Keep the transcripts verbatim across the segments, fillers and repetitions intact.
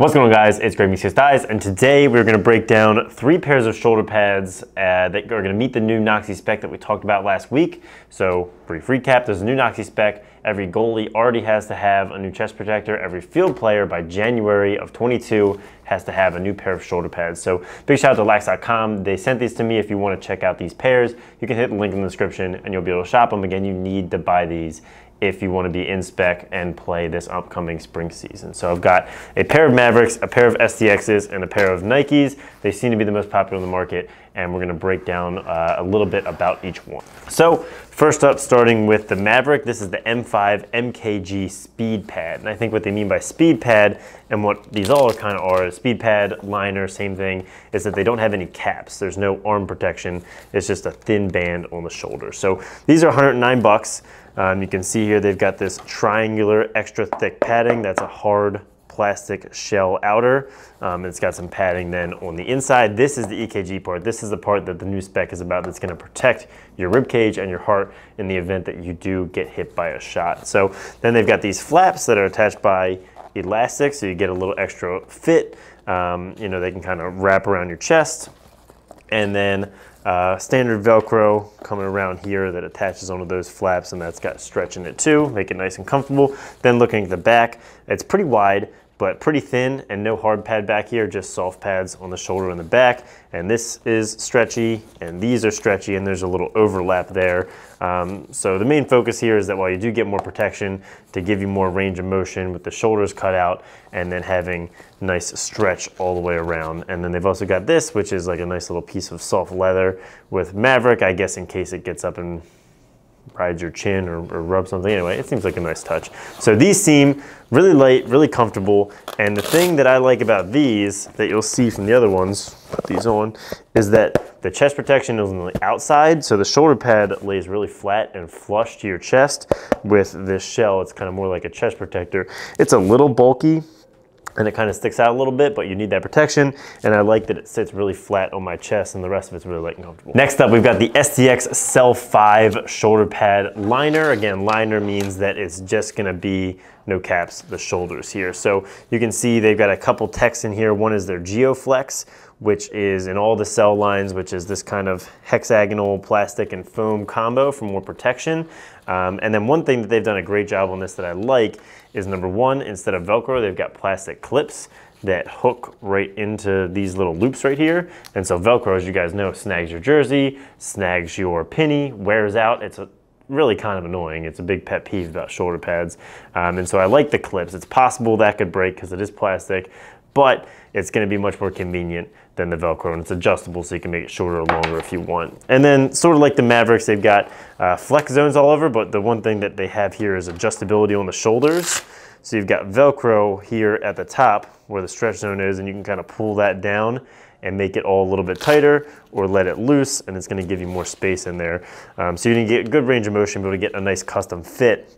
What's going on, guys? It's Greg Messias Dyes, and today we're going to break down three pairs of shoulder pads uh, that are going to meet the new NOCSAE spec that we talked about last week. So, brief recap, there's a new NOCSAE spec. Every goalie already has to have a new chest protector. Every field player by January of twenty-two has to have a new pair of shoulder pads. So, big shout out to L A X dot com. They sent these to me. If you want to check out these pairs, you can hit the link in the description and you'll be able to shop them. Again, you need to buy these if you want to be in spec and play this upcoming spring season. So I've got a pair of Mavericks, a pair of S T Xs, and a pair of Nikes. They seem to be the most popular on the market, and we're gonna break down uh, a little bit about each one. So first up, starting with the Maverick, this is the M five E K G Speed Pad. And I think what they mean by speed pad, and what these all kind of are, speed pad, liner, same thing, is that they don't have any caps. There's no arm protection. It's just a thin band on the shoulder. So these are one hundred nine bucks. Um, you can see here they've got this triangular extra thick padding. That's a hard plastic shell outer. Um, it's got some padding then on the inside. This is the E K G part. This is the part that the new spec is about, that's going to protect your rib cage and your heart in the event that you do get hit by a shot. So then they've got these flaps that are attached by elastic, so you get a little extra fit. Um, you know, they can kind of wrap around your chest. And then uh, standard Velcro coming around here that attaches onto those flaps, and that's got stretch in it too, make it nice and comfortable. Then looking at the back, it's pretty wide, but pretty thin, and no hard pad back here, just soft pads on the shoulder and the back. And this is stretchy, and these are stretchy, and there's a little overlap there. Um, so the main focus here is that while you do get more protection, to give you more range of motion with the shoulders cut out, and then having nice stretch all the way around. And then they've also got this, which is like a nice little piece of soft leather with Maverick, I guess in case it gets up and rides your chin or, or rub something. Anyway, it seems like a nice touch. So these seem really light, really comfortable. And the thing that I like about these that you'll see from the other ones, put these on, is that the chest protection is on the outside. So the shoulder pad lays really flat and flush to your chest. With this shell, it's kind of more like a chest protector. It's a little bulky, and it kind of sticks out a little bit, but you need that protection. And I like that it sits really flat on my chest, and the rest of it's really light and comfortable. Next up, we've got the S T X Cell five shoulder pad liner. Again, liner means that it's just gonna be no caps, the shoulders here. So you can see they've got a couple techs in here. One is their GeoFlex, which is in all the cell lines, which is this kind of hexagonal plastic and foam combo for more protection. Um, and then one thing that they've done a great job on this that I like is, number one, instead of Velcro, they've got plastic clips that hook right into these little loops right here. And so Velcro, as you guys know, snags your jersey, snags your penny, wears out. It's a really kind of annoying. It's a big pet peeve about shoulder pads. Um, and so I like the clips. It's possible that could break because it is plastic, but it's gonna be much more convenient than the Velcro, and it's adjustable, so you can make it shorter or longer if you want. And then sort of like the Mavericks, they've got uh, flex zones all over, but the one thing that they have here is adjustability on the shoulders. So you've got Velcro here at the top where the stretch zone is, and you can kind of pull that down and make it all a little bit tighter, or let it loose, and it's gonna give you more space in there. Um, so you can get good range of motion, but to get a nice custom fit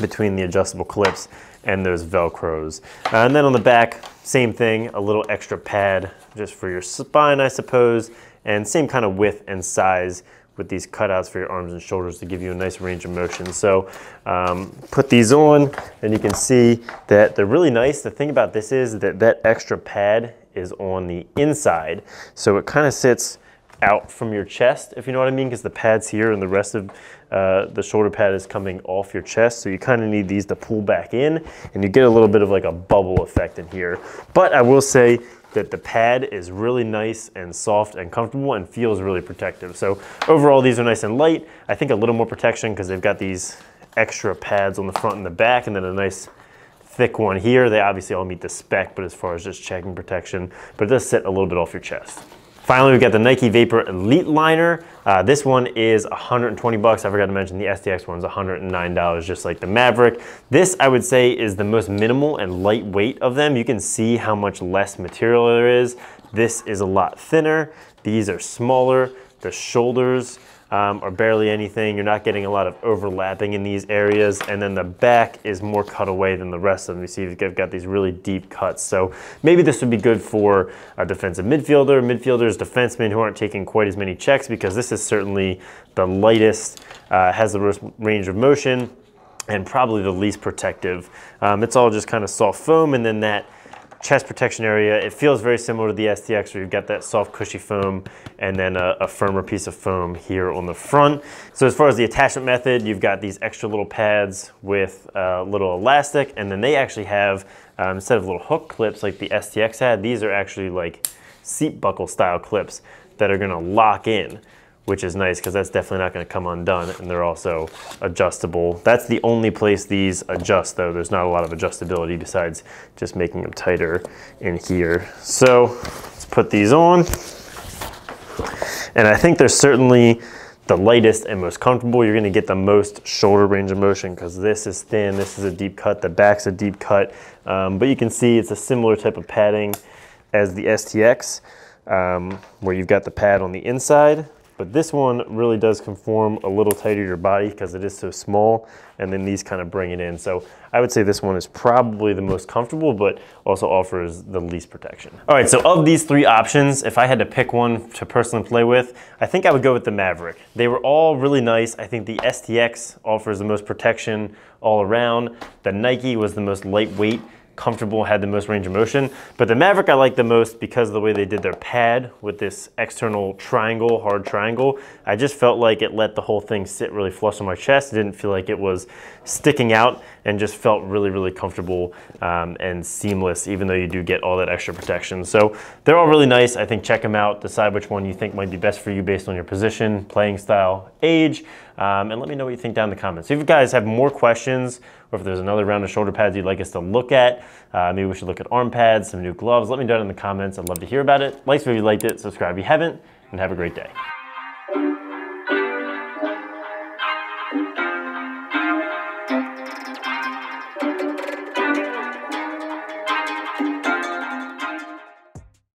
between the adjustable clips and those Velcros. Uh, and then on the back, same thing, a little extra pad just for your spine, I suppose, and same kind of width and size with these cutouts for your arms and shoulders to give you a nice range of motion. So um, put these on, and you can see that they're really nice. The thing about this is that that extra pad is on the inside. So it kind of sits out from your chest, if you know what I mean, because the pad's here and the rest of uh, the shoulder pad is coming off your chest. So you kind of need these to pull back in, and you get a little bit of like a bubble effect in here. But I will say that the pad is really nice and soft and comfortable and feels really protective. So overall, these are nice and light. I think a little more protection because they've got these extra pads on the front and the back, and then a nice thick one here. They obviously all meet the spec, but as far as just checking protection, but it does sit a little bit off your chest. Finally, we've got the Nike Vapor Elite Liner. Uh, this one is one hundred twenty bucks. I forgot to mention the S T X one's one hundred nine dollars, just like the Maverick. This, I would say, is the most minimal and lightweight of them. You can see how much less material there is. This is a lot thinner. These are smaller. The shoulders um, are barely anything. You're not getting a lot of overlapping in these areas. And then the back is more cut away than the rest of them. You see they've got these really deep cuts. So maybe this would be good for a defensive midfielder, midfielders, defensemen who aren't taking quite as many checks, because this is certainly the lightest, uh, has the range of motion, and probably the least protective. Um, it's all just kind of soft foam, and then that chest protection area. It feels very similar to the S T X, where you've got that soft cushy foam and then a, a firmer piece of foam here on the front. So as far as the attachment method, you've got these extra little pads with a uh, little elastic, and then they actually have, um, instead of little hook clips like the S T X had, these are actually like seat buckle style clips that are gonna lock in, which is nice because that's definitely not gonna come undone, and they're also adjustable. That's the only place these adjust though. There's not a lot of adjustability besides just making them tighter in here. So let's put these on. And I think they're certainly the lightest and most comfortable. You're gonna get the most shoulder range of motion because this is thin, this is a deep cut, the back's a deep cut. Um, but you can see it's a similar type of padding as the S T X, um, where you've got the pad on the inside, but this one really does conform a little tighter to your body because it is so small, and then these kind of bring it in. So I would say this one is probably the most comfortable, but also offers the least protection. All right, so of these three options, if I had to pick one to personally play with, I think I would go with the Maverick. They were all really nice. I think the S T X offers the most protection all around. The Nike was the most lightweight, comfortable, had the most range of motion, but the Maverick I like the most because of the way they did their pad with this external triangle, hard triangle. I just felt like it let the whole thing sit really flush on my chest. It didn't feel like it was sticking out, and just felt really, really comfortable um, and seamless, even though you do get all that extra protection. So they're all really nice. I think check them out, decide which one you think might be best for you based on your position, playing style, age, um, and let me know what you think down in the comments. So if you guys have more questions, or if there's another round of shoulder pads you'd like us to look at, uh, maybe we should look at arm pads, some new gloves, let me know down in the comments. I'd love to hear about it. Like if you liked it, subscribe if you haven't, and have a great day.